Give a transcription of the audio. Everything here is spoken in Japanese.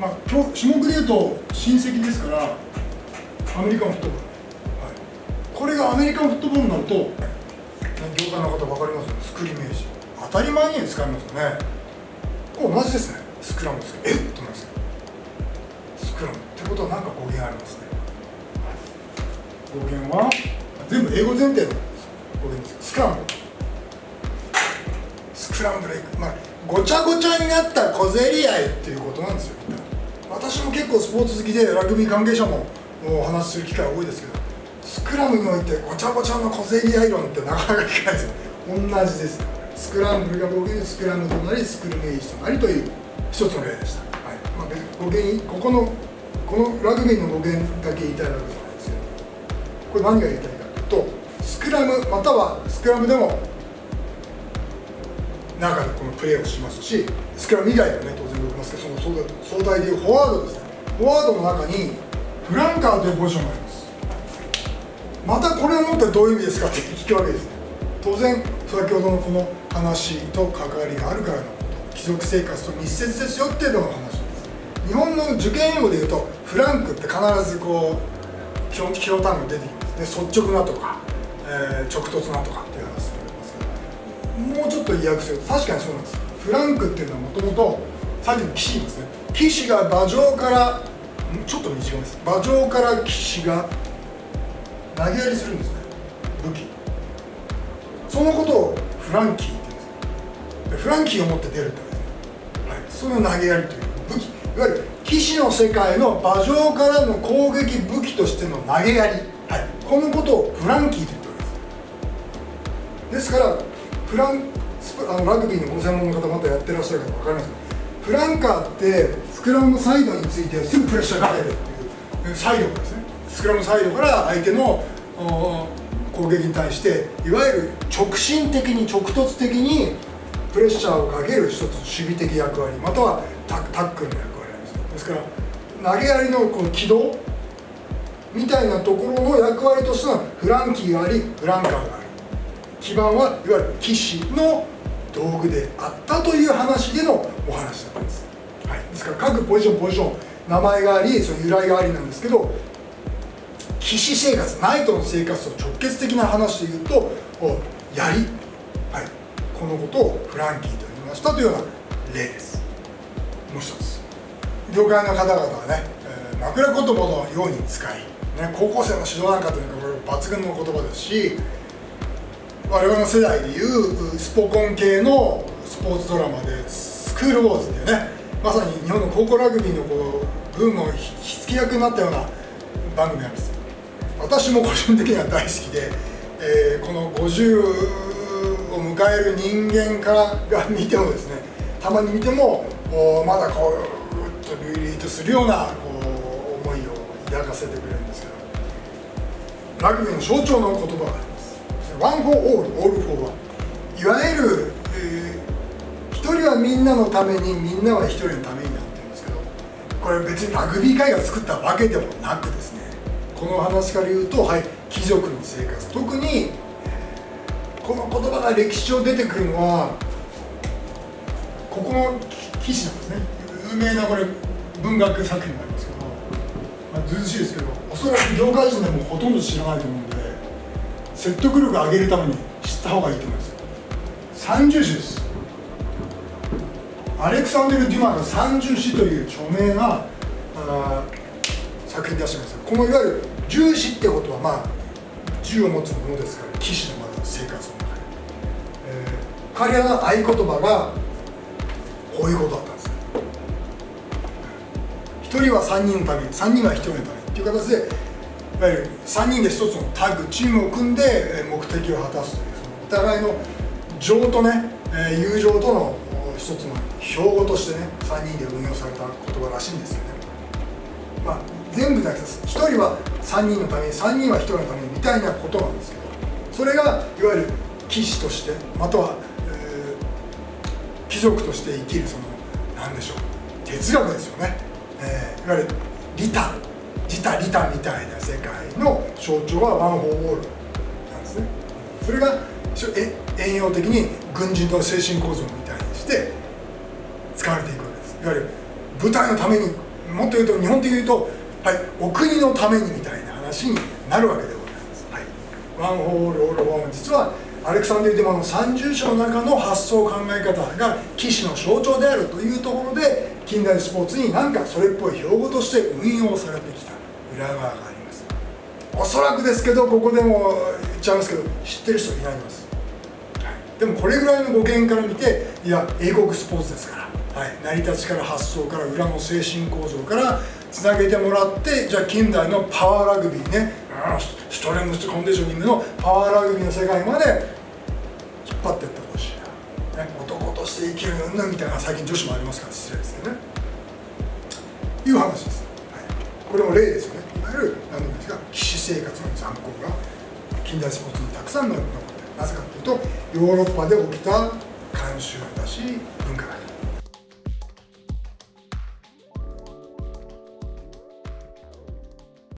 まあ、種目でいうと親戚ですから、アメリカンフットボール、はい、これがアメリカンフットボールになると、業界の方分かりますよね、スクリメージ当たり前に使いますよね。これ同じですね、スクラムですけど、えっと思いますね、スクラムってことはなんか語源ありますね。語源は全部英語前提の語源です。スクラム、スクラムブレイク、まあごちゃごちゃになった小競り合いっていうことなんですよ。私も結構スポーツ好きで、ラグビー関係者もお話しする機会多いですけど、スクラムにおいてごちゃごちゃの小競り合い論ってなかなか聞かないですよ。同じです。スクランブルが語源で、スクラムとなり、スクリメージとなりという一つの例でした。はい、まあ、語源、このラグビーの語源だけ言いたいわけじゃないですよ。これ何が言いたいかというと、スクラムまたはスクラムでも中でこのプレーをしますし、スクラム以外でもね、当然動きますけど、その相対でいうフォワードですね。フォワードの中にフランカーというポジションがあります。またこれを持ってどういう意味ですかって聞くわけですね。当然先ほどのこの話と関わりがあるからの貴族生活と密接ですよっていうのが話です。日本の受験英語でいうと、フランクって必ずこう基本単語出てきます。で率直なとか、直突なとかっていう話になりますけど、もうちょっと意訳すると確かにそうなんです。フランクっていうのはもともとさっきの騎士ですね。騎士が馬上から、ちょっと短いです。馬上から騎士が投げやりするんですね、武器。そのことをフランキーって言うんです。フランキーを持って出るってわけです、はい、その投げやりという武器、いわゆる騎士の世界の馬上からの攻撃武器としての投げやり、はい、このことをフランキーと言っております。ですからラグビーのご専門の方、またやってらっしゃる方分かりますけど、フランカーってスクラムのサイドについてすぐプレッシャーかけるっていうサイドですね。スクラムサイドから相手の攻撃に対して、いわゆる直進的に直突的にプレッシャーをかける一つ守備的役割、またはタックルの役割です。ですから投げやりのこの軌道みたいなところの役割としてはフランキーがあり、フランカーがある。基盤はいわゆる騎士の道具であったという話でのお話だったんです、はい、ですから各ポジション名前があり、その由来がありなんですけど、騎士生活、ナイトの生活と直結的な話でいうと、槍、はい、このことをフランキーと言いましたというような例です。もう一つ、業界の方々はね、枕言葉のように使い、ね、高校生の指導なんかというのは抜群の言葉ですし、我々の世代でいうスポコン系のスポーツドラマで「スクールウォーズ」っていうね、まさに日本の高校ラグビーのこうブームの火付け役になったような番組なんです。私も個人的には大好きで、この50を迎える人間から見てもですね、たまに見てもまだこうちょっとリリートするようなこう思いを抱かせてくれるんですけど、ラグビーの象徴の言葉があります。ワン・フォー・オール、オール・フォー・ワン。いわゆる、一人はみんなのために、みんなは一人のためになってるんですけど、これ別にラグビー界が作ったわけでもなくですね、この話から言うと、はい、貴族の生活、特にこの言葉が歴史上出てくるのはここの騎士なんですね。有名なこれ文学作品がありますけど、まあ、ずうずしいですけど、おそらく業界人でもほとんど知らないと思うんで、説得力を上げるために知った方がいいと思います。三銃士です。アレクサンデル・デュマが三銃士という著名な作品出してます。このいわゆる銃士ってことは、まあ銃を持つものですから、騎士の生活の中で、彼らの合言葉がこういうことだったんです。1人は3人のために、3人は1人のためにっていう形で、いわゆる3人で1つのタッグチームを組んで目的を果たすという、お互いの情とね、友情との一つの標語としてね、3人で運用された言葉らしいんですよね。まあ全部じゃなくて、1人は3人のために、3人は1人のためにみたいなことなんですけど、それがいわゆる騎士として、または、貴族として生きる、その何でしょう、哲学ですよね、いわゆる自他利他みたいな世界の象徴はワン・フォー・オールなんですね。それが栄養的に軍人の精神構造みたいにして使われていくわけです。いわゆる部隊のためにもっと言うと、日本で言うと、はい、お国のためにみたいな話になるわけでございます。はい、ワン・フォール・オール・ワン、実はアレクサンダー・デュマの三重詩の中の発想考え方が騎士の象徴であるというところで、近代スポーツになんかそれっぽい標語として運用されてきた裏側があります。おそらくですけど、ここでも言っちゃいますけど、知ってる人いないんです。でもこれぐらいの語源から見て、いや英国スポーツですから、はい、成り立ちから発想から裏の精神構造からつなげてもらって、じゃあ近代のパワーラグビーね、ストレングスコンディショニングのパワーラグビーの世界まで引っ張っていってほしいな、ね、男として生きるうんぬんみたいな、最近女子もありますから失礼ですよね、いう話です、はい、これも例ですよね。いわゆる何なんですか、騎士生活の残酷が近代スポーツにたくさんの残っている。なぜかというと、ヨーロッパで起きた慣習だし文化だし。